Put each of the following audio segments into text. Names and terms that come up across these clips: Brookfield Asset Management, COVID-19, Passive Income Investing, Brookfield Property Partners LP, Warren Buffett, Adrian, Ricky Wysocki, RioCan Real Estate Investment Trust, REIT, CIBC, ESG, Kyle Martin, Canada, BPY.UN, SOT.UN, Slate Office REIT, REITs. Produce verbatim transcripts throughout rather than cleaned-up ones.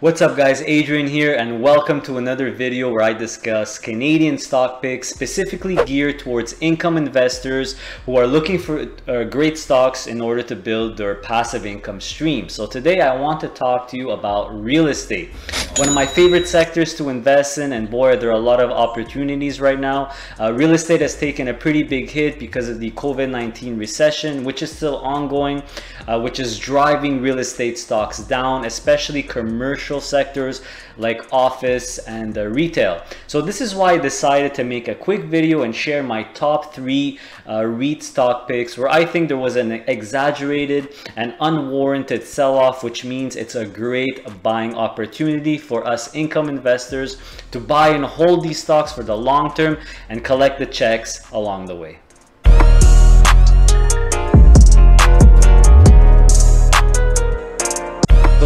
What's up guys, Adrian here and welcome to another video where I discuss Canadian stock picks specifically geared towards income investors who are looking for uh, great stocks in order to build their passive income stream. So today I want to talk to you about real estate, one of my favorite sectors to invest in, and boy, there are a lot of opportunities right now. Uh, real estate has taken a pretty big hit because of the COVID nineteen recession, which is still ongoing, uh, which is driving real estate stocks down, especially commercial sectors like office and uh, retail. So this is why I decided to make a quick video and share my top three uh, REIT stock picks where I think there was an exaggerated and unwarranted sell-off, which means it's a great buying opportunity for us income investors to buy and hold these stocks for the long term and collect the checks along the way.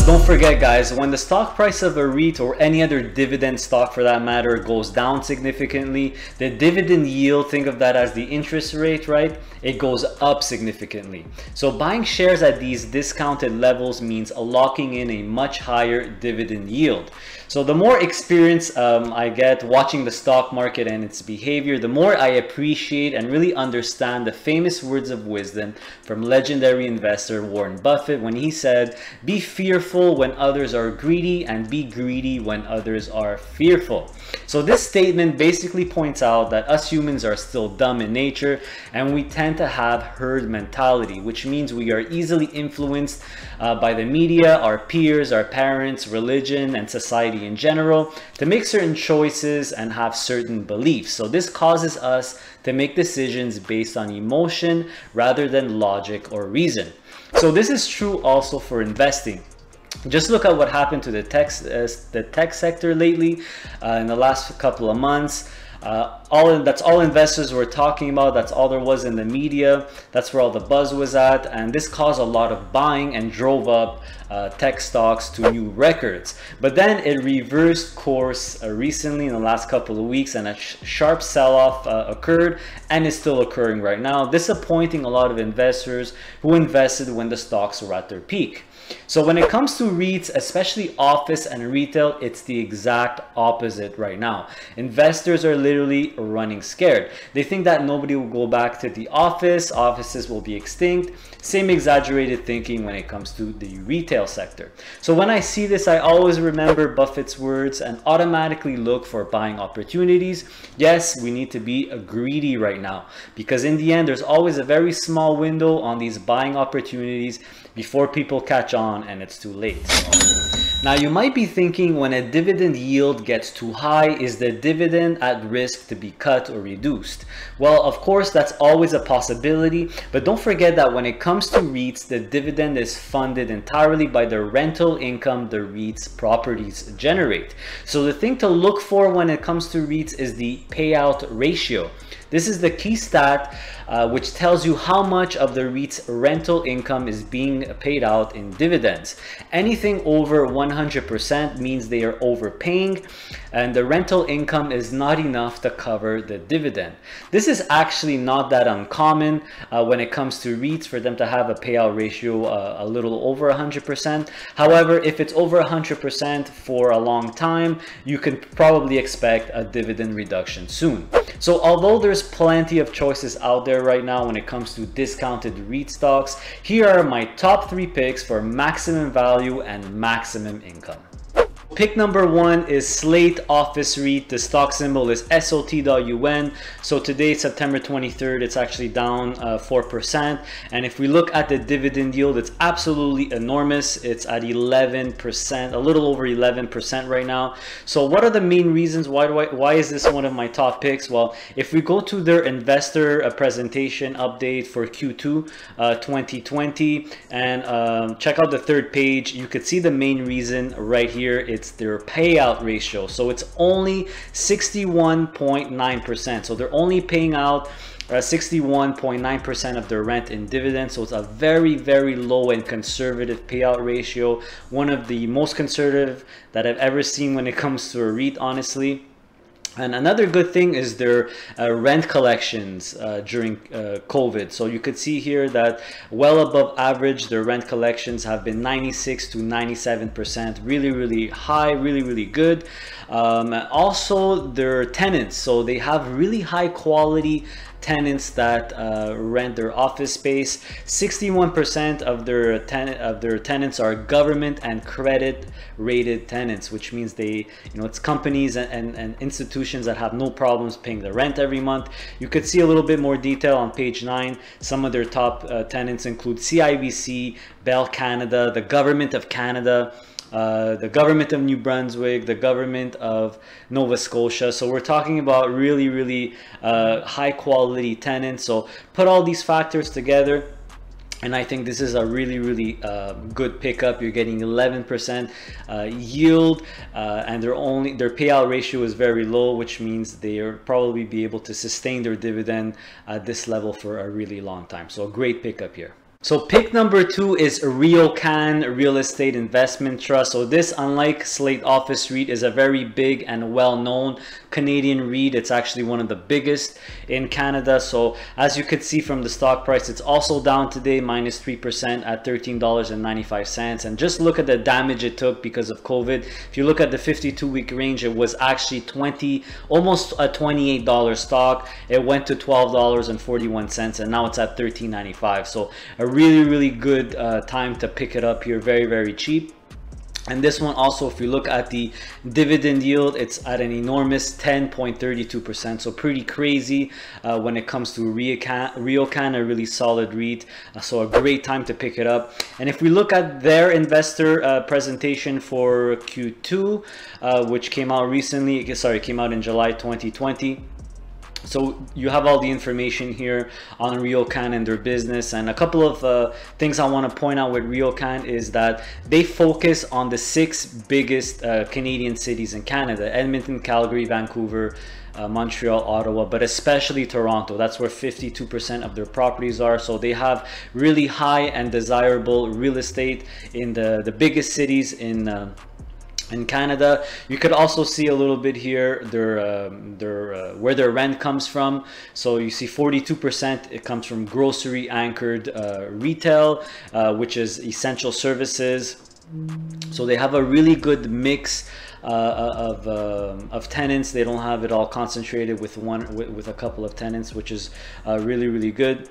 Don't forget guys, when the stock price of a REIT or any other dividend stock for that matter goes down significantly, the dividend yield, think of that as the interest rate, right? It goes up significantly. So buying shares at these discounted levels means locking in a much higher dividend yield. So the more experience um, I get watching the stock market and its behavior, the more I appreciate and really understand the famous words of wisdom from legendary investor Warren Buffett when he said, "Be fearful when others are greedy and be greedy when others are fearful." So this statement basically points out that us humans are still dumb in nature and we tend to have herd mentality, which means we are easily influenced uh, by the media, our peers, our parents, religion, and society in general to make certain choices and have certain beliefs. So this causes us to make decisions based on emotion rather than logic or reason. So this is true also for investing. Just look at what happened to the tech, uh, the tech sector lately uh, in the last couple of months. Uh, all that's all investors were talking about. That's all there was in the media. That's where all the buzz was at, and this caused a lot of buying and drove up uh, tech stocks to new records. But then it reversed course uh, recently in the last couple of weeks, and a sh sharp sell-off uh, occurred and is still occurring right now, disappointing a lot of investors who invested when the stocks were at their peak. So when it comes to REITs, especially office and retail, it's the exact opposite right now. Investors are literally running scared. They think that nobody will go back to the office, offices will be extinct. Same exaggerated thinking when it comes to the retail sector. So when I see this, I always remember Buffett's words and automatically look for buying opportunities. Yes, we need to be greedy right now because in the end, there's always a very small window on these buying opportunities before people catch on and it's too late. Now you might be thinking, when a dividend yield gets too high, is the dividend at risk to be cut or reduced? Well, of course, that's always a possibility, but don't forget that when it comes to REITs, the dividend is funded entirely by the rental income the REIT's properties generate. So the thing to look for when it comes to REITs is the payout ratio. This is the key stat uh, which tells you how much of the REIT's rental income is being paid out in dividends. Anything over one hundred percent means they are overpaying and the rental income is not enough to cover the dividend. This is actually not that uncommon uh, when it comes to REITs for them to have a payout ratio uh, a little over one hundred percent. However, if it's over one hundred percent for a long time, you can probably expect a dividend reduction soon. So although there's plenty of choices out there right now when it comes to discounted REIT stocks, here are my top three picks for maximum value and maximum income. Pick number one is Slate Office REIT. The stock symbol is S O T dot U N. So today, September twenty-third, it's actually down uh, four percent. And if we look at the dividend yield, it's absolutely enormous. It's at eleven percent, a little over eleven percent right now. So what are the main reasons? Why, do I, why is this one of my top picks? Well, if we go to their investor uh, presentation update for Q two uh, twenty twenty and um, check out the third page, you could see the main reason right here. It's It's their payout ratio. So it's only sixty-one point nine percent. So they're only paying out sixty-one point nine percent of their rent in dividends. So it's a very, very low and conservative payout ratio. One of the most conservative that I've ever seen when it comes to a REIT, honestly. And another good thing is their uh, rent collections uh, during uh, COVID. So you could see here that well above average, their rent collections have been ninety-six to ninety-seven percent. Really, really high, really, really good. Um, also, their tenants. So they have really high quality tenants that uh, rent their office space. sixty-one percent of their tenant of their tenants are government and credit rated tenants, which means they, you know, it's companies and, and, and institutions that have no problems paying the rent every month. You could see a little bit more detail on page nine. Some of their top uh, tenants include C I B C, Bell Canada, the Government of Canada, Uh, the government of New Brunswick, the government of Nova Scotia. So we're talking about really, really uh, high quality tenants. So put all these factors together, and I think this is a really, really uh, good pickup. You're getting eleven percent uh, yield, uh, and their only their payout ratio is very low, which means they'll probably be able to sustain their dividend at this level for a really long time. So a great pickup here. So pick number two is RioCan Real Estate Investment Trust. So this, unlike Slate Office REIT, is a very big and well-known Canadian REIT. It's actually one of the biggest in Canada. So as you could see from the stock price, it's also down today, minus three percent at thirteen dollars and ninety-five cents. And just look at the damage it took because of COVID. If you look at the fifty-two week range, it was actually twenty, almost a twenty-eight dollar stock. It went to twelve dollars and forty-one cents, and now it's at thirteen ninety-five. So a really, really good uh, time to pick it up here. Very, very cheap. And this one also, if you look at the dividend yield, it's at an enormous ten point three two percent. So pretty crazy uh, when it comes to RioCan, RioCan, a really solid REIT. Uh, so a great time to pick it up. And if we look at their investor uh, presentation for Q two, uh, which came out recently, sorry, came out in July twenty twenty. So you have all the information here on RioCan and their business. And a couple of uh, things I want to point out with RioCan is that they focus on the six biggest uh, Canadian cities in Canada: Edmonton, Calgary, Vancouver, Uh, Montreal, Ottawa, but especially Toronto. That's where fifty-two percent of their properties are. So they have really high and desirable real estate in the, the biggest cities in uh, in Canada. You could also see a little bit here their um, their uh, where their rent comes from. So you see forty-two percent it comes from grocery anchored uh, retail, uh, which is essential services. So they have a really good mix uh, of um, of tenants. They don't have it all concentrated with one with, with a couple of tenants, which is uh, really, really good.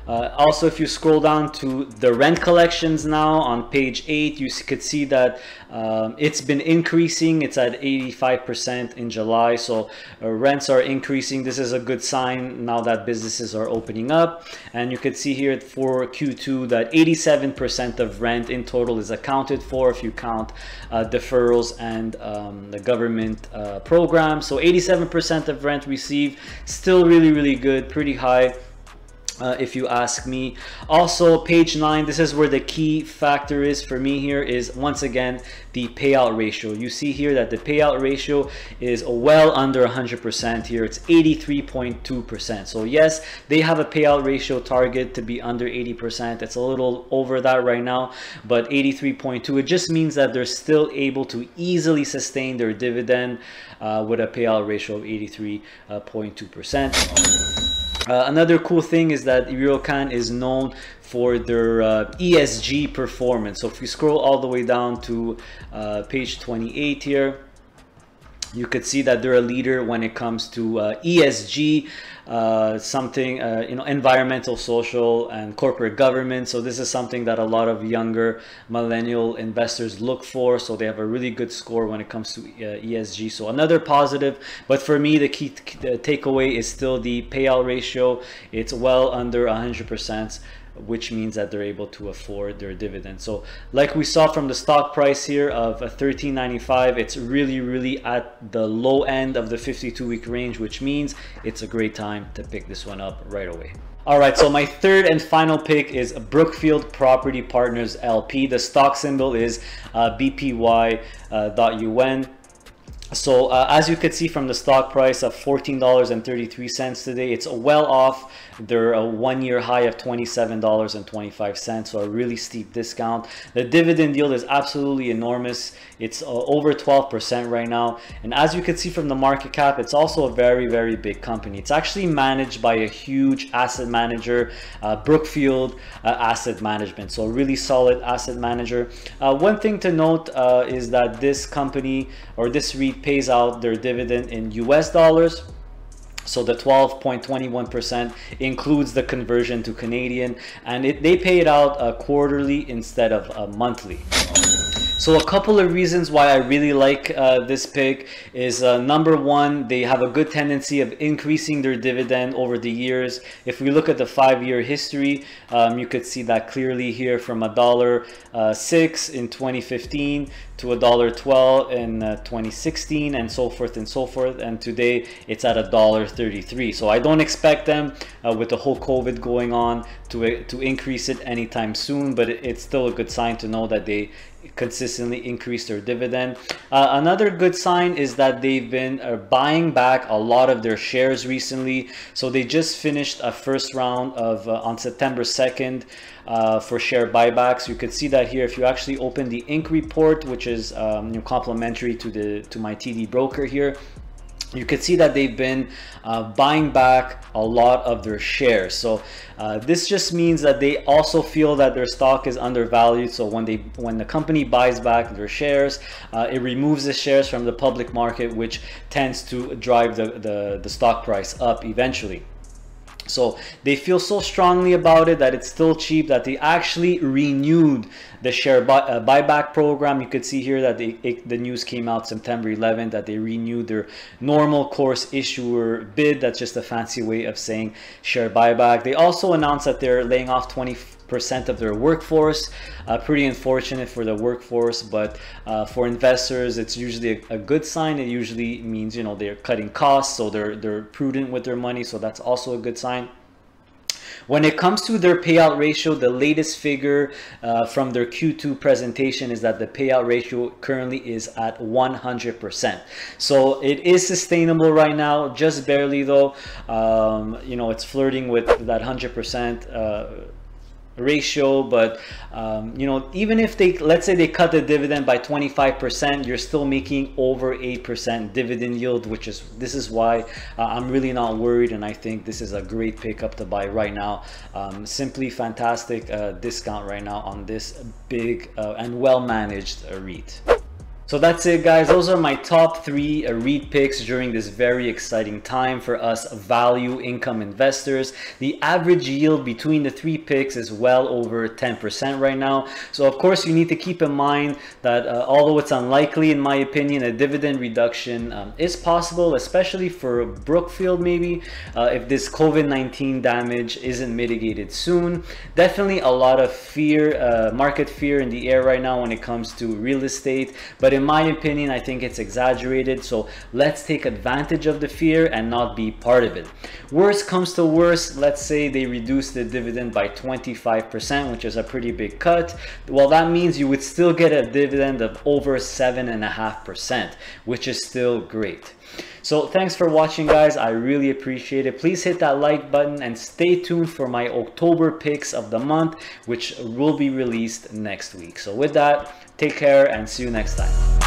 Uh, also, if you scroll down to the rent collections now on page eight, you could see that um, it's been increasing. It's at eighty-five percent in July. So uh, rents are increasing. This is a good sign now that businesses are opening up. And you could see here for Q two that eighty-seven percent of rent in total is accounted for if you count uh, deferrals and um, the government uh, program. So eighty-seven percent of rent received, still really, really good, pretty high. Uh, if you ask me. Also, page nine, this is where the key factor is for me here, is once again the payout ratio. You see here that the payout ratio is well under one hundred percent here. It's eighty-three point two percent. So yes, they have a payout ratio target to be under eighty percent. It's a little over that right now, but eighty-three point two, it just means that they're still able to easily sustain their dividend uh, with a payout ratio of eighty-three point two percent. Uh, another cool thing is that RioCan is known for their uh, E S G performance. So if you scroll all the way down to uh, page twenty-eight here, you could see that they're a leader when it comes to uh, E S G, uh, something, uh, you know, environmental, social, and corporate governance. So this is something that a lot of younger millennial investors look for. So they have a really good score when it comes to uh, E S G. So another positive, but for me, the key the takeaway is still the payout ratio. It's well under one hundred percent. Which means that they're able to afford their dividend. So like we saw from the stock price here of thirteen ninety-five, it's really, really at the low end of the fifty-two week range, which means it's a great time to pick this one up right away. All right, so my third and final pick is Brookfield Property Partners L P. The stock symbol is uh, B P Y dot U N. So uh, as you could see from the stock price of fourteen dollars and thirty-three cents today, it's well off their uh, one-year high of twenty-seven dollars and twenty-five cents, so a really steep discount. The dividend yield is absolutely enormous. It's uh, over twelve percent right now. And as you could see from the market cap, it's also a very, very big company. It's actually managed by a huge asset manager, uh, Brookfield uh, Asset Management, so a really solid asset manager. Uh, one thing to note uh, is that this company, or this REIT, pays out their dividend in U S dollars. So the twelve point two one percent includes the conversion to Canadian, and it, they pay it out uh, quarterly instead of uh, monthly. So a couple of reasons why I really like uh, this pick is uh, number one, they have a good tendency of increasing their dividend over the years. If we look at the five-year history, um, you could see that clearly here, from a dollar uh, six in twenty fifteen to a dollar twelve in uh, twenty sixteen, and so forth and so forth. And today it's at a dollar thirty-three. So I don't expect them uh, with the whole COVID going on to to increase it anytime soon. But it, it's still a good sign to know that they consistently increase their dividend. Uh, another good sign is that they've been uh, buying back a lot of their shares recently. So they just finished a first round of uh, on September second uh, for share buybacks. You could see that here. If you actually open the Inc report, which is um, you know, complimentary to the to my T D broker here, you can see that they've been uh, buying back a lot of their shares. So uh, this just means that they also feel that their stock is undervalued. So when they when the company buys back their shares, uh, it removes the shares from the public market, which tends to drive the, the, the stock price up eventually. So they feel so strongly about it that it's still cheap, that they actually renewed the share buy, uh, buyback program. You could see here that they, it, the news came out September eleventh that they renewed their normal course issuer bid. That's just a fancy way of saying share buyback. They also announced that they're laying off twenty percent of their workforce. Uh, pretty unfortunate for the workforce, but uh, for investors, it's usually a, a good sign. It usually means, you know, they're cutting costs, so they're they're prudent with their money. So that's also a good sign. When it comes to their payout ratio, the latest figure uh, from their Q two presentation is that the payout ratio currently is at one hundred percent. So it is sustainable right now, just barely though. Um, you know, it's flirting with that one hundred percent uh, ratio, but um, you know, even if they, let's say they cut the dividend by twenty-five percent, you're still making over eight percent dividend yield, which is, this is why uh, I'm really not worried, and I think this is a great pickup to buy right now. Um, simply fantastic uh, discount right now on this big uh, and well-managed uh, REIT. So that's it, guys. Those are my top three REIT picks during this very exciting time for us value income investors. The average yield between the three picks is well over ten percent right now. So of course, you need to keep in mind that uh, although it's unlikely, in my opinion, a dividend reduction um, is possible, especially for Brookfield maybe, uh, if this COVID nineteen damage isn't mitigated soon. Definitely a lot of fear, uh, market fear in the air right now when it comes to real estate, but in In my opinion, I think it's exaggerated. So let's take advantage of the fear and not be part of it. Worst comes to worst, let's say they reduce the dividend by twenty-five percent, which is a pretty big cut. Well, that means you would still get a dividend of over seven and a half percent, which is still great. So thanks for watching, guys. I really appreciate it. Please hit that like button and stay tuned for my October picks of the month, which will be released next week. So with that, take care and see you next time.